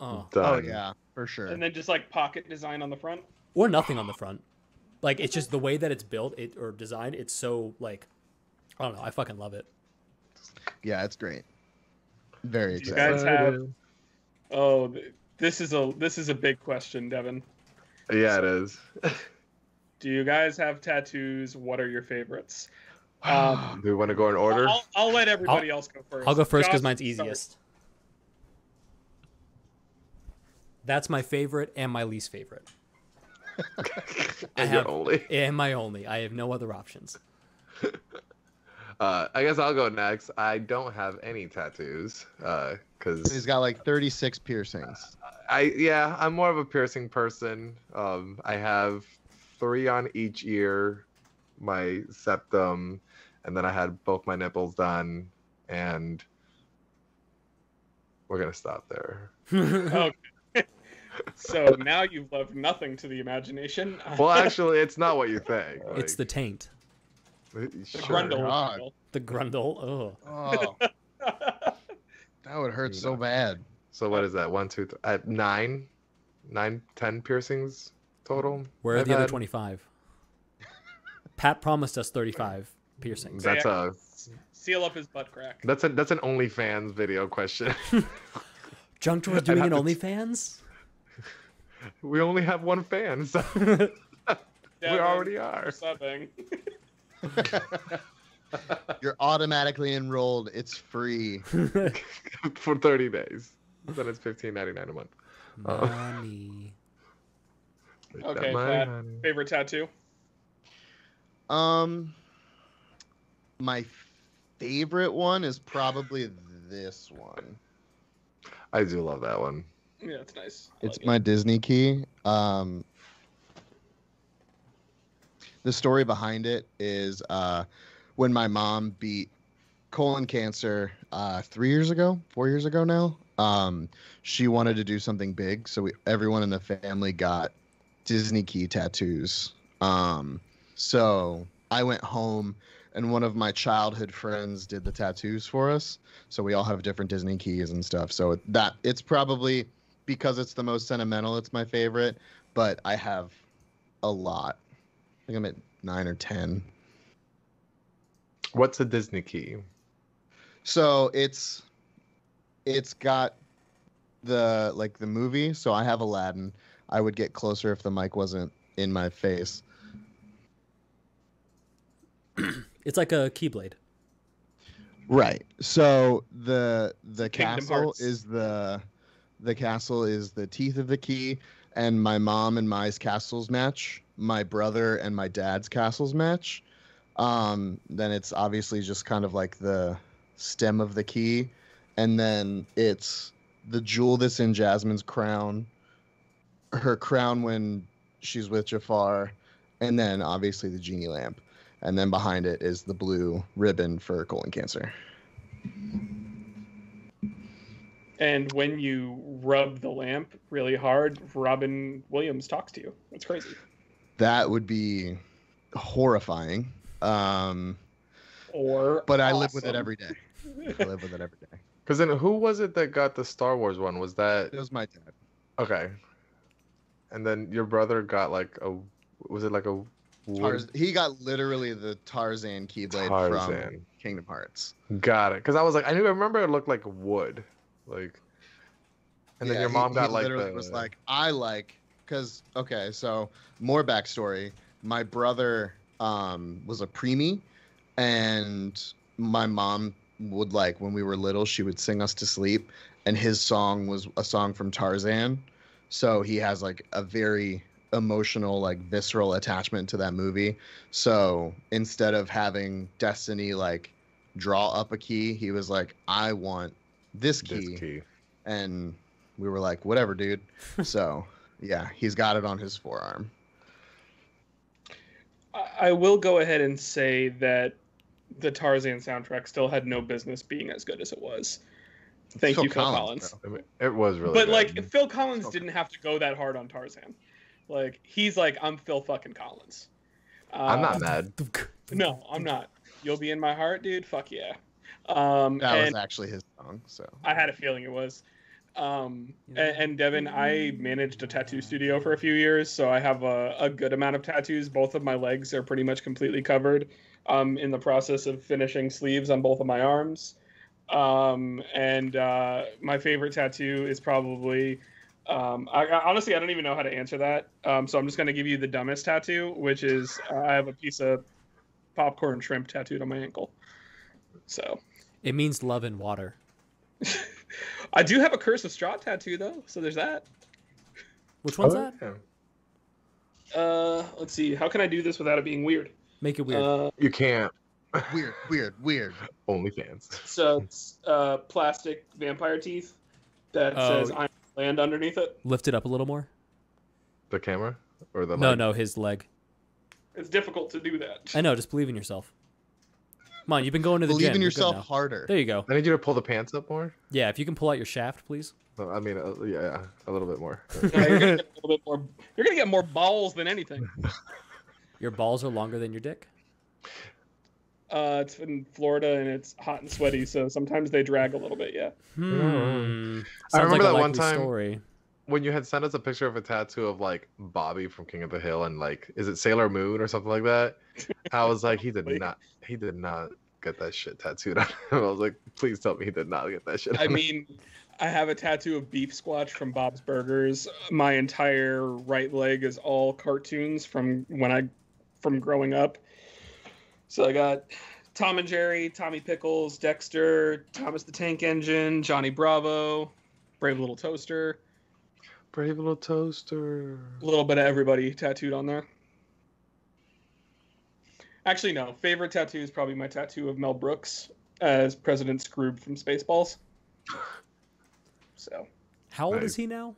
Oh. oh, yeah, for sure. And then just like pocket design on the front, or nothing on the front. Like it's just the way that it's built, it or designed. It's so like, I don't know. I fucking love it. Yeah, it's great. Very exciting. You guys have, oh, this is a this is a big question, Devin. Yeah, it is. Do you guys have tattoos? What are your favorites? Um, Do we want to go in order? I'll, I'll let everybody I'll, else go first. I'll go first because mine's easiest. Sorry. That's my favorite and my least favorite. I have, only. And my only. I have no other options. Uh, I guess I'll go next. I don't have any tattoos because uh, he's got like thirty-six piercings. Uh, I yeah, I'm more of a piercing person. Um, I have three on each ear, my septum, and then I had both my nipples done. And we're gonna stop there. Okay. So now you've left nothing to the imagination. Well, actually, it's not what you think. Like, it's the taint. The sure grundle. God. The grundle. Oh. Oh. That would hurt so bad. So what is that? One, two, th uh, nine? Nine, ten piercings total? Where are I've the had? other twenty-five? Pat promised us thirty-five piercings. That's a... Seal up his butt crack. That's a, that's an OnlyFans video question. Junk Tour doing an OnlyFans? To... We only have one fan, so we already are. You're automatically enrolled. It's free for thirty days. Then it's fifteen ninety-nine a month. Money. Uh, okay, Vlad, money. Favorite tattoo? Um, my favorite one is probably this one. I do love that one. Yeah, it's nice. I it's like my it. Disney key. Um, the story behind it is uh, when my mom beat colon cancer uh, three years ago, four years ago now. Um, she wanted to do something big, so we, everyone in the family got Disney key tattoos. Um, so I went home, and one of my childhood friends did the tattoos for us. So we all have different Disney keys and stuff. So that it's probably because it's the most sentimental. It's my favorite, but I have a lot. I think I'm at nine or ten. What's a Disney key? So it's. It's got the like the movie, so I have Aladdin. I would get closer if the mic wasn't in my face. It's like a keyblade, right? So the the castle is the the castle is the teeth of the key, and my mom and my castles match. My brother and my dad's castles match. Um, then it's obviously just kind of like the stem of the key. And then it's the jewel that's in Jasmine's crown, her crown when she's with Jafar, and then obviously the genie lamp. And then behind it is the blue ribbon for colon cancer. And when you rub the lamp really hard, Robin Williams talks to you. That's crazy. That would be horrifying. Um, or But awesome. I live with it every day. I live with it every day. Because then who was it that got the Star Wars one? Was that... It was my dad. Okay. And then your brother got like a... Was it like a... Tarz... He got literally the Tarzan keyblade Tarzan. from Kingdom Hearts. Got it. Because I was like... I knew. I remember it looked like wood. Like... And yeah, then your mom he, got he like literally the... was like, I like... Because... Okay, so more backstory. My brother um, was a preemie. And my mom... would like when we were little, she would sing us to sleep, and his song was a song from Tarzan, so he has like a very emotional, like visceral attachment to that movie. So instead of having Destiny like draw up a key, he was like, I want this key, this key. And we were like, whatever, dude. So yeah, he's got it on his forearm. I will go ahead and say that the Tarzan soundtrack still had no business being as good as it was. Thank Phil you, Phil Collins. Collins. I mean, it was really But, good. like, Phil Collins Phil didn't have to go that hard on Tarzan. Like, he's like, I'm Phil fucking Collins. Uh, I'm not mad. No, I'm not. You'll be in my heart, dude. Fuck yeah. Um, that was actually his song, so. I had a feeling it was. Um, yeah. and, and, Devin, I managed a tattoo studio for a few years, so I have a, a good amount of tattoos. Both of my legs are pretty much completely covered. I'm in the process of finishing sleeves on both of my arms. Um, and uh, my favorite tattoo is probably, um, I, I, honestly, I don't even know how to answer that. Um, so I'm just going to give you the dumbest tattoo, which is uh, I have a piece of popcorn shrimp tattooed on my ankle. So it means love and water. I do have a Curse of Strahd tattoo, though. So there's that. Which one's oh, that? Uh, let's see. How can I do this without it being weird? Make it weird. Uh, you can't. Weird, weird, weird. Only fans. So it's uh, plastic vampire teeth that oh. says "I'm land" underneath it. Lift it up a little more. The camera or the no, leg? no, his leg. It's difficult to do that. I know. Just believe in yourself. Come on, you've been going to the believe gym. Believe in yourself harder. There you go. I need you to pull the pants up more. Yeah, if you can pull out your shaft, please. No, I mean, uh, yeah, a little bit more. No, you're gonna get a little bit more. You're gonna get more balls than anything. Your balls are longer than your dick? Uh, it's in Florida, and it's hot and sweaty, so sometimes they drag a little bit, yeah. Hmm. I remember like that one time story. when you had sent us a picture of a tattoo of, like, Bobby from King of the Hill, and, like, is it Sailor Moon or something like that? I was like, he did not he did not get that shit tattooed on him. I was like, please tell me he did not get that shit on I mean, I have a tattoo of Beef Squatch from Bob's Burgers. My entire right leg is all cartoons from when I, from growing up. So I got Tom and Jerry, Tommy Pickles, Dexter, Thomas the Tank Engine, Johnny Bravo, Brave Little Toaster. Brave Little Toaster. A little bit of everybody tattooed on there. Actually, no. Favorite tattoo is probably my tattoo of Mel Brooks as President Scroob from Spaceballs. So, how old right. is he now?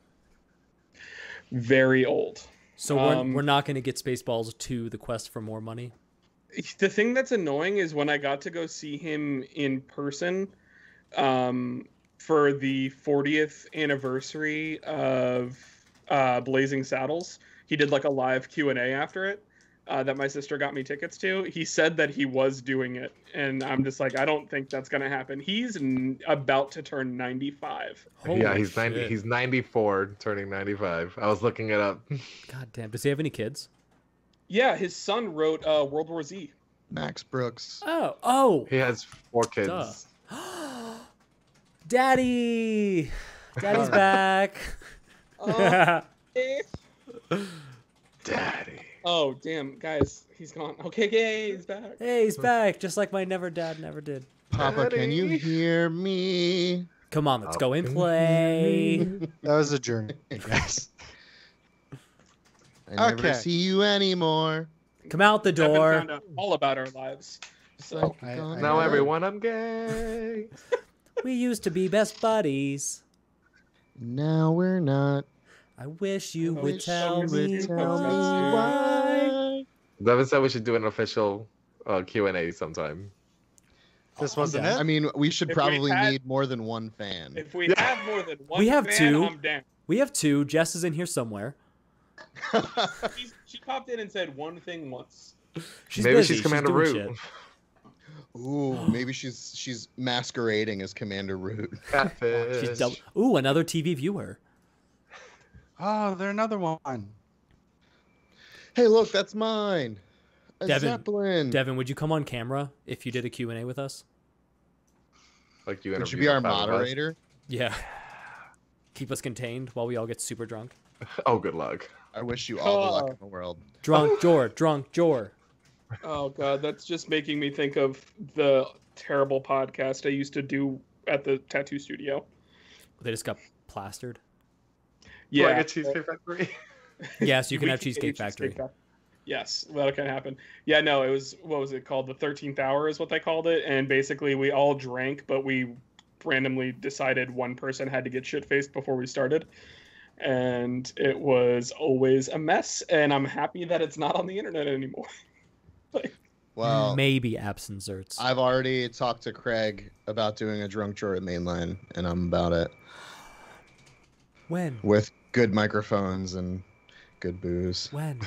Very old. So we're, um, we're not going to get Spaceballs to the Quest for More Money? The thing that's annoying is when I got to go see him in person um, for the fortieth anniversary of uh, Blazing Saddles, he did like a live Q and A after it. Uh, that my sister got me tickets to. He said that he was doing it, and I'm just like, I don't think that's gonna happen. He's n- about to turn ninety-five. Holy yeah, he's shit. ninety. He's ninety-four, turning ninety-five. I was looking it up. God damn. Does he have any kids? Yeah, his son wrote uh, World War Z. Max Brooks. Oh, oh. He has four kids. Daddy, Daddy's back. Oh, Daddy. Oh, damn, guys, he's gone. Okay, yay, he's back. Hey, he's back, just like my never dad never did. Papa, can you hear me? Come on, let's oh. go and play. That was a journey, guys. I never okay. see you anymore. Come out the door. Found out all about our lives. So I, I, now, I everyone, I'm gay. We used to be best buddies. Now we're not. I wish you I would wish tell me, tell me why. Devin said we should do an official uh, Q and A sometime. This wasn't it? I mean, we should if probably we had, need more than one fan. If we yeah. have more than one we have fan, two. I'm down. We have two. Jess is in here somewhere. she, she popped in and said one thing once. She's maybe busy. she's Commander Root. Ooh, maybe she's she's masquerading as Commander Root. She's double- Ooh, another T V viewer. Oh, there's another one. Hey, look, that's mine. A Devin, Zeppelin. Devin, would you come on camera if you did a Q and A with us? Like you would you be our moderator? Yeah. Keep us contained while we all get super drunk. Oh, good luck. I wish you all oh. the luck in the world. Drunk Jor, drunk Jor. Oh, God, that's just making me think of the terrible podcast I used to do at the tattoo studio. They just got plastered. Yeah, like a Cheesecake Factory. Yeah, so you can have Cheesecake Factory. Cheesecake Factory. Yes, that can happen. Yeah, no, it was, what was it called? The thirteenth hour is what they called it. And basically we all drank, but we randomly decided one person had to get shit-faced before we started. And it was always a mess. And I'm happy that it's not on the internet anymore. Like, well, maybe absencerts. I've already talked to Craig about doing a drunk tour at Mainline, and I'm about it. When? With good microphones and good booze. When?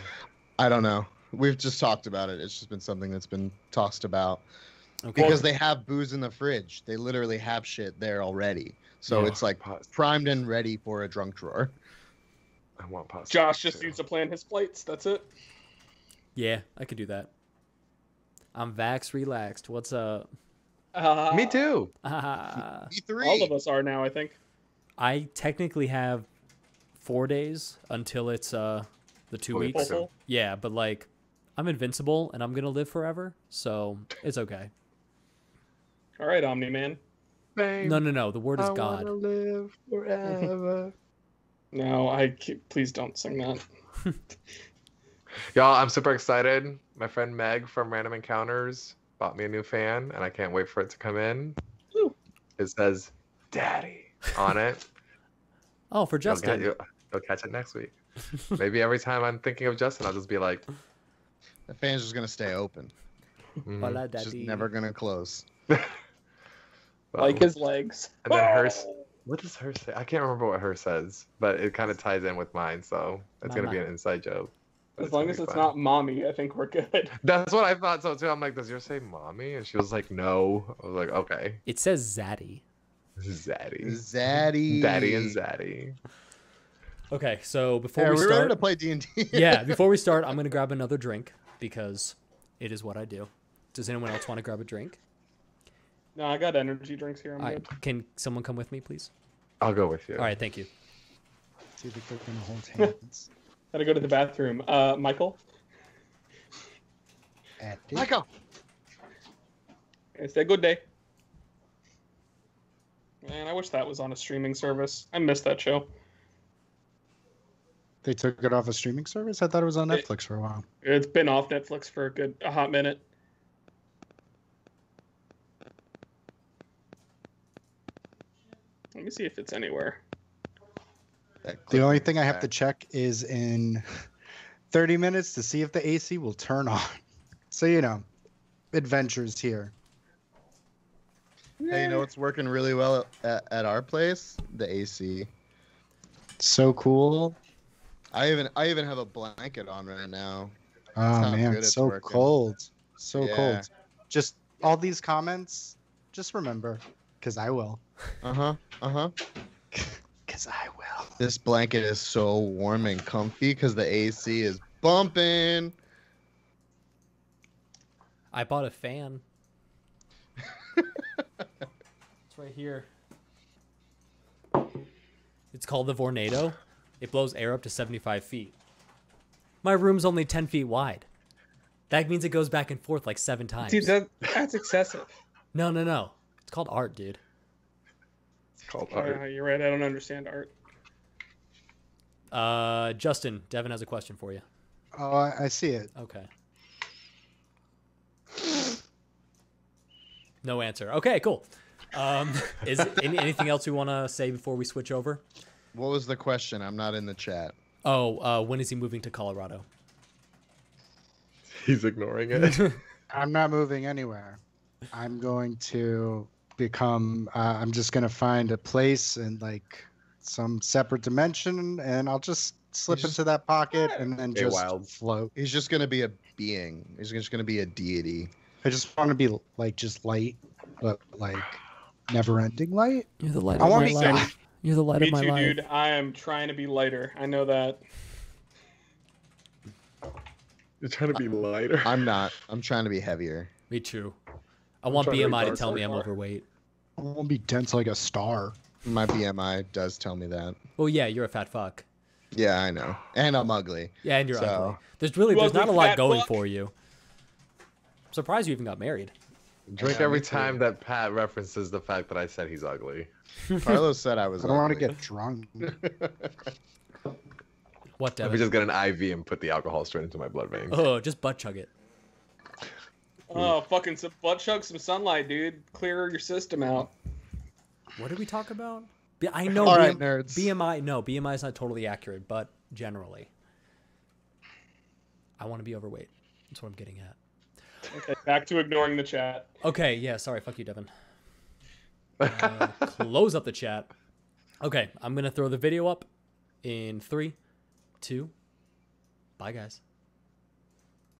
I don't know. We've just talked about it. It's just been something that's been tossed about. Okay. Because they have booze in the fridge. They literally have shit there already. So yeah. It's like primed and ready for a drunk drawer. I want pasta. Josh just too. needs to plan his plates. That's it. Yeah, I could do that. I'm vax relaxed. What's up? Uh, Me too. Uh, E three. All of us are now, I think. I technically have four days until it's uh, the two oh, weeks. So. Yeah, but like, I'm invincible and I'm gonna live forever, so it's okay. All right, Omni Man. No, no, no. The word is I God. I wanna live forever. No, I keep, please don't sing that. Y'all, I'm super excited. My friend Meg from Random Encounters bought me a new fan, and I can't wait for it to come in. Ooh. It says, "Daddy" on it. Oh, for Justin. You'll, get, you'll, you'll catch it next week. Maybe every time I'm thinking of Justin, I'll just be like, the fan's just gonna stay open. Mm-hmm. Hola, Daddy. Just never gonna close. Well, like his legs. And then her, what does her say? I can't remember what her says, but it kind of ties in with mine, so it's Mama. Gonna be an inside joke. As long as it's fun. Not mommy, I think we're good. That's what I thought so too. I'm like, does yours say mommy? And she was like, no. I was like, okay. It says Zaddy. Zaddy, Zaddy, Daddy, and Zaddy. Okay, so before yeah, we we're start, ready to play D and D. Yeah, before we start, I'm going to grab another drink because it is what I do. Does anyone else want to grab a drink? No, I got energy drinks here. I'm right. Can someone come with me, please? I'll go with you. All right, thank you. Dude, they're gonna hold hands. Gotta go to the bathroom. Uh, Michael? Michael! It's a good day. Man, I wish that was on a streaming service. I missed that show. They took it off a streaming service? I thought it was on Netflix it, for a while. It's been off Netflix for a good, a hot minute. Let me see if it's anywhere. The only thing I have to check is in thirty minutes to see if the A C will turn on. So, you know, adventures here. Hey, you know what's working really well at, at our place? The A C. So cool. I even I even have a blanket on right now. Oh, man, it's so cold. So yeah. cold. Just all these comments, just remember, because I will. Uh-huh, uh-huh. Because I will. This blanket is so warm and comfy because the A C is bumping. I bought a fan. It's right here. It's called the Vornado. It blows air up to seventy-five feet. My room's only ten feet wide. That means it goes back and forth like seven times. Dude, that, that's excessive. No, no, no. It's called art, dude. Called art. Uh, you're right. I don't understand art. Uh, Justin, Devin has a question for you. Oh, I, I see it. Okay. No answer. Okay, cool. Um, is any, anything else we want to say before we switch over? What was the question? I'm not in the chat. Oh, uh, when is he moving to Colorado? He's ignoring it. I'm not moving anywhere. I'm going to... become uh, I'm just gonna find a place in like some separate dimension and I'll just slip just, into that pocket and then just wild. float. He's just gonna be a being. He's just gonna be a deity. I just want to be like just light, but like never-ending light. You're the light I of my life. Same. You're the light Me of my too, life. Me too, dude. I am trying to be lighter. I know that. You're trying to be lighter. I'm not. I'm trying to be heavier. Me too. I want B M I to, to tell me I'm overweight. I won't be dense like a star. My B M I does tell me that. Well, yeah, you're a fat fuck. Yeah, I know. And I'm ugly. Yeah, and you're so. ugly. There's really, there's not a lot going fuck? for you. I'm surprised you even got married. Drink yeah, every time too. that Pat references the fact that I said he's ugly. Carlos said I was ugly. I don't want to get drunk. What, Devin? If we just get an I V and put the alcohol straight into my blood veins. Oh, just butt chug it. Oh, fucking some butt chug some sunlight, dude. Clear your system out. What did we talk about? I know. All right, nerds. B M I, no, B M I is not totally accurate, but generally. I want to be overweight. That's what I'm getting at. Okay, back to ignoring the chat. Okay, yeah, sorry. Fuck you, Devin. Uh, close up the chat. Okay, I'm going to throw the video up in three, two. Bye, guys.